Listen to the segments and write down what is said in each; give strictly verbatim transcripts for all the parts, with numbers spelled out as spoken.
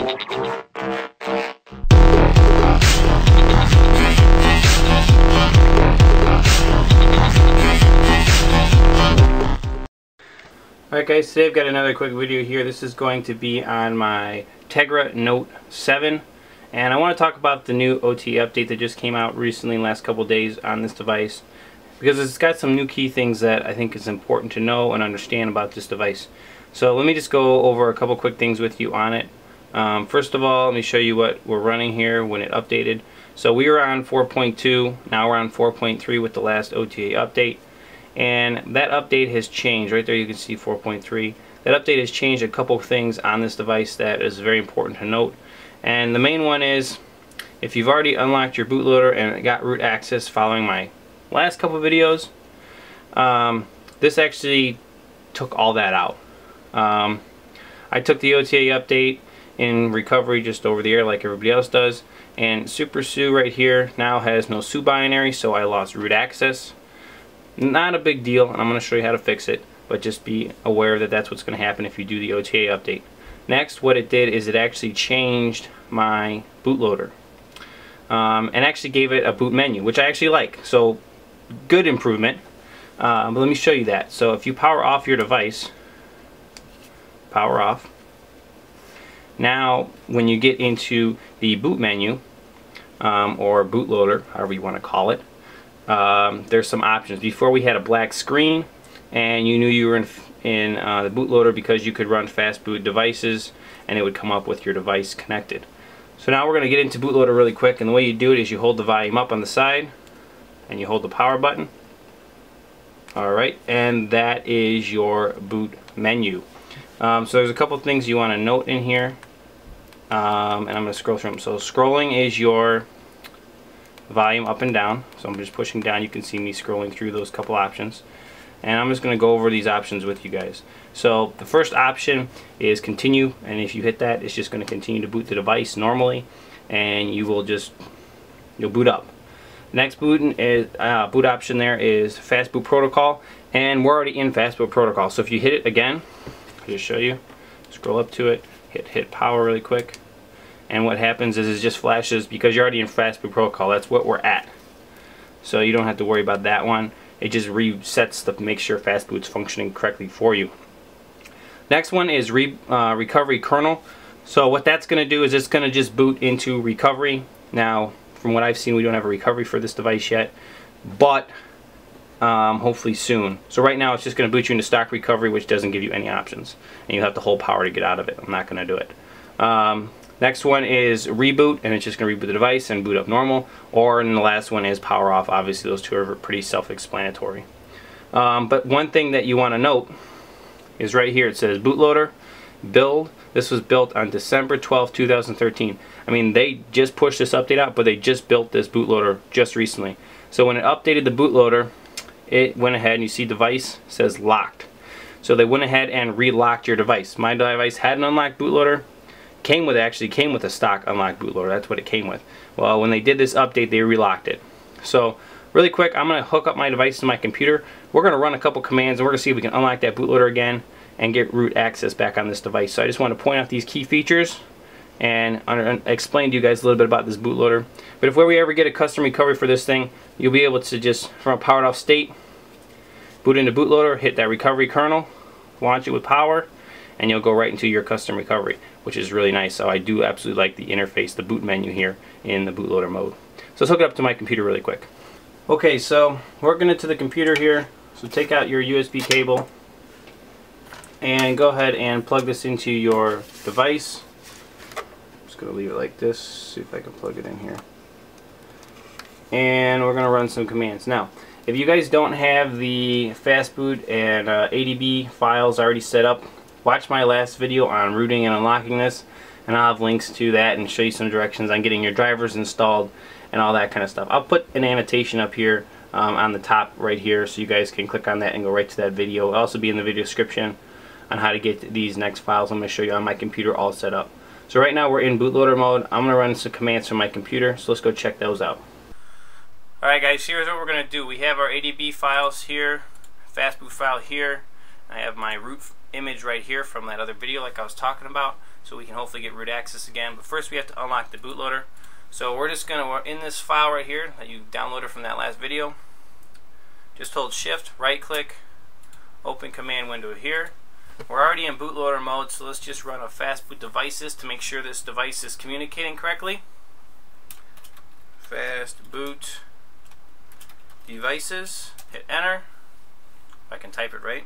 Alright guys, today I've got another quick video here. This is going to be on my Tegra Note seven, and I want to talk about the new O T A update that just came out recently in the last couple days on this device, because it's got some new key things that I think is important to know and understand about this device. So let me just go over a couple quick things with you on it. Um, first of all, let me show you what we're running here when it updated. So we were on four point two, now we're on four point three with the last O T A update. And that update has changed. Right there you can see four point three. That update has changed a couple things on this device that is very important to note. And the main one is, if you've already unlocked your bootloader and it got root access following my last couple videos, um, this actually took all that out. Um, I took the O T A update in recovery just over the air like everybody else does, and SuperSU right here now has no S U binary, so I lost root access. Not a big deal, and I'm going to show you how to fix it, but just be aware that that's what's going to happen if you do the O T A update. Next, what it did is it actually changed my bootloader um, and actually gave it a boot menu, which I actually like, so good improvement. Uh, but let me show you that. So if you power off your device, power off, now when you get into the boot menu um, or bootloader, however you want to call it, Um, there's some options. Before we had a black screen and you knew you were in, in uh, the bootloader because you could run fastboot devices and it would come up with your device connected. So now we're going to get into bootloader really quick, and the way you do it is you hold the volume up on the side and you hold the power button. Alright, and that is your boot menu. Um, so there's a couple things you want to note in here, um, and I'm going to scroll through them. So scrolling is your volume up and down, so I'm just pushing down. You can see me scrolling through those couple options, and I'm just going to go over these options with you guys. So the first option is continue, and if you hit that, it's just going to continue to boot the device normally, and you will just you'll boot up. Next boot is uh, boot option there is fastboot protocol, and we're already in fastboot protocol. So if you hit it again, I'll just show you. Scroll up to it, hit hit power really quick. And what happens is it just flashes because you're already in fastboot protocol. That's what we're at. So you don't have to worry about that one. It just resets to make sure fastboot's functioning correctly for you. Next one is re, uh, recovery kernel. So what that's going to do is it's going to just boot into recovery. Now, from what I've seen, we don't have a recovery for this device yet, but um, hopefully soon. So right now it's just going to boot you into stock recovery, which doesn't give you any options, and you have to hold power to get out of it. I'm not going to do it. Um, Next one is reboot, and it's just going to reboot the device and boot up normal. Or, and the last one is power off. Obviously, those two are pretty self-explanatory. Um, but one thing that you want to note is right here. It says bootloader, build. This was built on December twelfth two thousand thirteen. I mean, they just pushed this update out, but they just built this bootloader just recently. So when it updated the bootloader, it went ahead and you see device says locked. So they went ahead and re-locked your device. My device had an unlocked bootloader. Came with actually came with a stock unlocked bootloader. That's what it came with. Well, when they did this update, they relocked it. So really quick, I'm going to hook up my device to my computer. We're going to run a couple commands, and we're going to see if we can unlock that bootloader again and get root access back on this device. So I just want to point out these key features and under, explain to you guys a little bit about this bootloader. But if we ever get a custom recovery for this thing, you'll be able to just, from a powered off state, boot into bootloader, hit that recovery kernel, launch it with power, and you'll go right into your custom recovery, which is really nice. So I do absolutely like the interface, the boot menu here in the bootloader mode. So let's hook it up to my computer really quick. Okay, so we're going to the computer here. So take out your U S B cable and go ahead and plug this into your device. I'm just going to leave it like this, see if I can plug it in here. And we're going to run some commands. Now, if you guys don't have the fastboot and uh, A D B files already set up, watch my last video on rooting and unlocking this, and I'll have links to that and show you some directions on getting your drivers installed and all that kind of stuff. I'll put an annotation up here um, on the top right here, so you guys can click on that and go right to that video. It'll also be in the video description on how to get these next files I'm going to show you on my computer all set up. So right now we're in bootloader mode. I'm going to run some commands from my computer, so let's go check those out. Alright guys, here's what we're going to do. We have our A D B files here, fastboot file here. I have my root image right here from that other video like I was talking about. so we can hopefully get root access again. But first we have to unlock the bootloader. So we're just going to, we're in this file right here that you downloaded from that last video. Just hold shift, right click, open command window here. We're already in bootloader mode, so let's just run a fastboot devices to make sure this device is communicating correctly. Fastboot devices, hit enter. If I can type it right.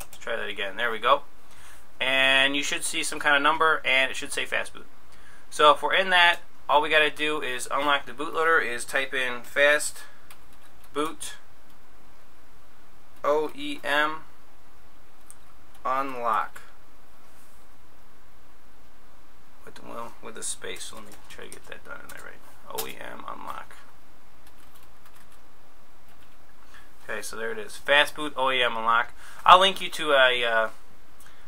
Let's try that again. There we go. And you should see some kind of number, and it should say fastboot. So if we're in that, all we got to do is unlock the bootloader, is type in fastboot O E M unlock with the, well, with a space. Let me try to get that done in there right. O E M unlock. Okay, so there it is. Fastboot O E M unlock. I'll link you to a uh,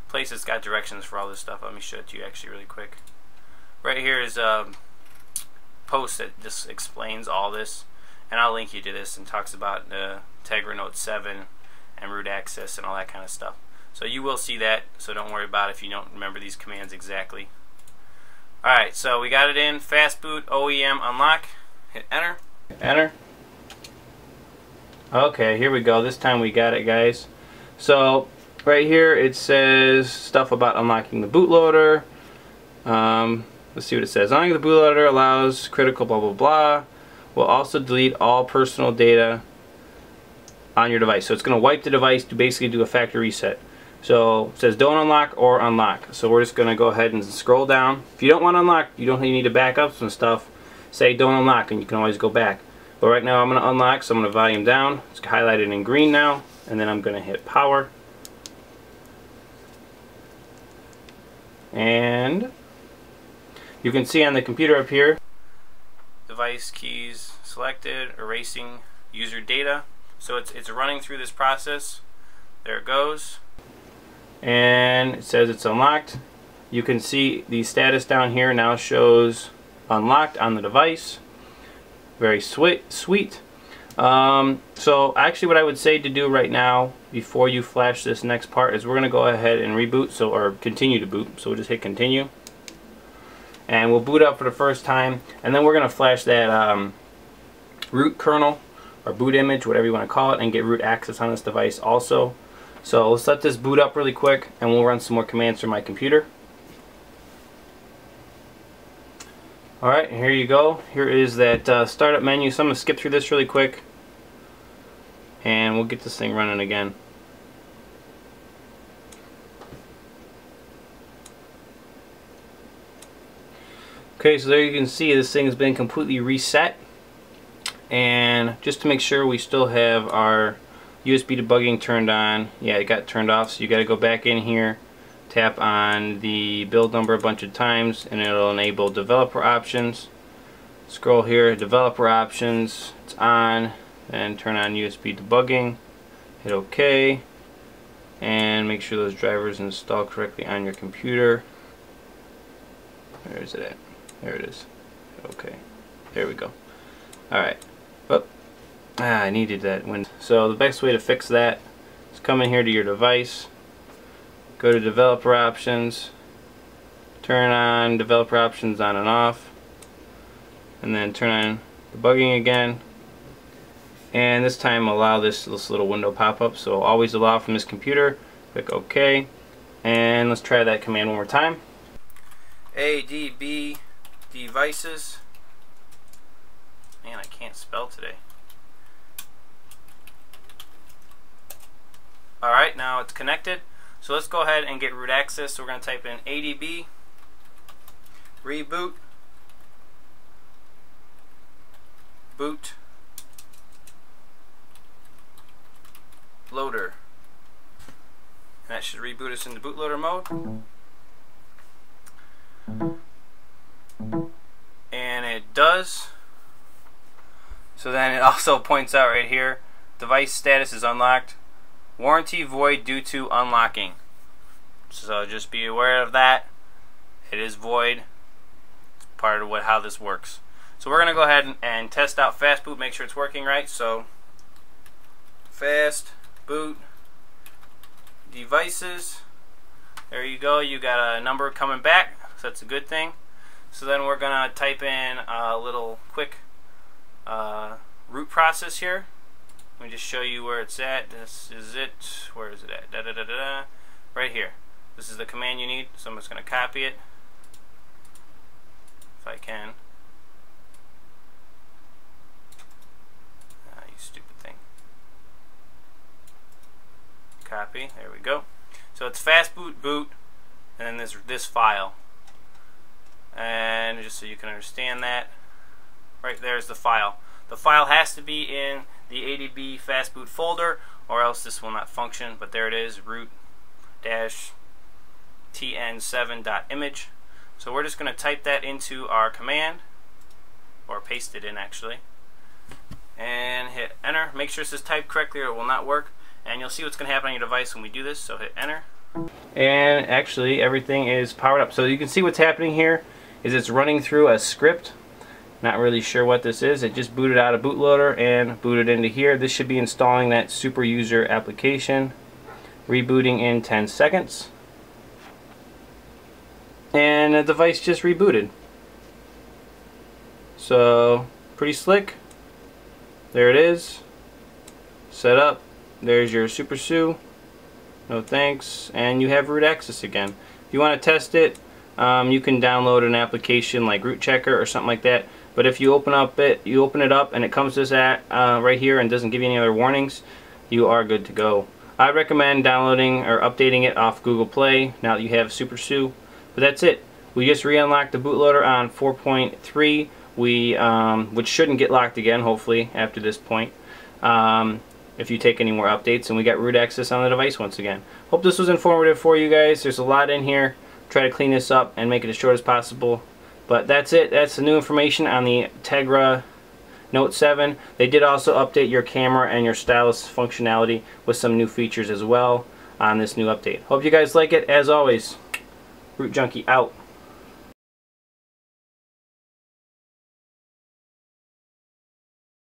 place that's got directions for all this stuff. Let me show it to you actually really quick. Right here is a post that just explains all this, and I'll link you to this, and talks about uh, Tegra Note seven and root access and all that kind of stuff. So you will see that, so don't worry about it if you don't remember these commands exactly. Alright, so we got it in. Fastboot O E M unlock. Hit enter. Enter. Okay, here we go. This time we got it, guys. So right here it says stuff about unlocking the bootloader. Um, let's see what it says. Unlocking the bootloader allows critical blah blah blah. Will also delete all personal data on your device. So it's going to wipe the device to basically do a factory reset. So it says don't unlock or unlock. So we're just going to go ahead and scroll down. If you don't want to unlock, you don't need to back up some stuff. Say don't unlock and you can always go back. But right now I'm going to unlock, so I'm going to volume down. It's highlighted in green now, and then I'm going to hit power. And you can see on the computer up here, device keys selected, erasing user data. So it's, it's running through this process. There it goes. And it says it's unlocked. You can see the status down here now shows unlocked on the device. Very sweet. sweet. Um, so actually what I would say to do right now before you flash this next part is we're going to go ahead and reboot, so or continue to boot. So we'll just hit continue. And we'll boot up for the first time, and then we're going to flash that um, root kernel or boot image, whatever you want to call it, and get root access on this device also. So let's let this boot up really quick, and we'll run some more commands from my computer. Alright, here you go. Here is that uh, startup menu. So I'm going to skip through this really quick, and we'll get this thing running again. Okay, so there you can see this thing has been completely reset. And just to make sure we still have our U S B debugging turned on. Yeah, it got turned off, so you gotta go back in here, tap on the build number a bunch of times, and it'll enable developer options. Scroll here, developer options, it's on, then turn on U S B debugging, hit OK, and make sure those drivers install correctly on your computer. Where is it at? There it is. Okay. There we go. Alright. Oh, ah, I needed that window. So the best way to fix that is come in here to your device, go to developer options, turn on developer options on and off, and then turn on debugging again. And this time allow this, this little window pop up. So always allow from this computer. Click OK. And let's try that command one more time. A D B devices. Man, I can't spell today. Alright, now it's connected. So let's go ahead and get root access. So we're going to type in A D B reboot boot loader. And that should reboot us into bootloader mode. And it does. So then it also points out right here, device status is unlocked, warranty void due to unlocking. So just be aware of that. It is void. It's part of what how this works. So we're gonna go ahead and, and test out fastboot, make sure it's working right. So fastboot devices. There you go, you got a number coming back, so that's a good thing. So then we're gonna type in a little quick uh, root process here. Let me just show you where it's at. This is it. Where is it at? Da, da, da, da, da. Right here. This is the command you need, so I'm just gonna copy it if I can. Ah, you stupid thing. Copy, there we go. So it's fastboot boot and then this this file. And just so you can understand that, right there is the file. The file has to be in the A D B fastboot folder or else this will not function, but there it is, root dash T N seven dot image. So we're just going to type that into our command, or paste it in actually, and hit enter. Make sure this is typed correctly or it will not work, and you'll see what's going to happen on your device when we do this, so hit enter. And actually everything is powered up. So you can see what's happening here is it's running through a script. Not really sure what this is. It just booted out a bootloader and booted into here. This should be installing that super user application. Rebooting in ten seconds. And the device just rebooted. So pretty slick. There it is. Set up. There's your SuperSU. No thanks, and you have root access again. If you want to test it, um, you can download an application like Root Checker or something like that. But if you open up it, you open it up, and it comes to this at uh, right here and doesn't give you any other warnings, you are good to go. I recommend downloading or updating it off Google Play now that you have SuperSU. But that's it. We just re-unlocked the bootloader on four point three, we um, which shouldn't get locked again, hopefully, after this point. Um, if you take any more updates, and we got root access on the device once again. Hope this was informative for you guys. There's a lot in here. Try to clean this up and make it as short as possible. But that's it. That's the new information on the Tegra Note seven. They did also update your camera and your stylus functionality with some new features as well on this new update. Hope you guys like it. As always, RootJunky out.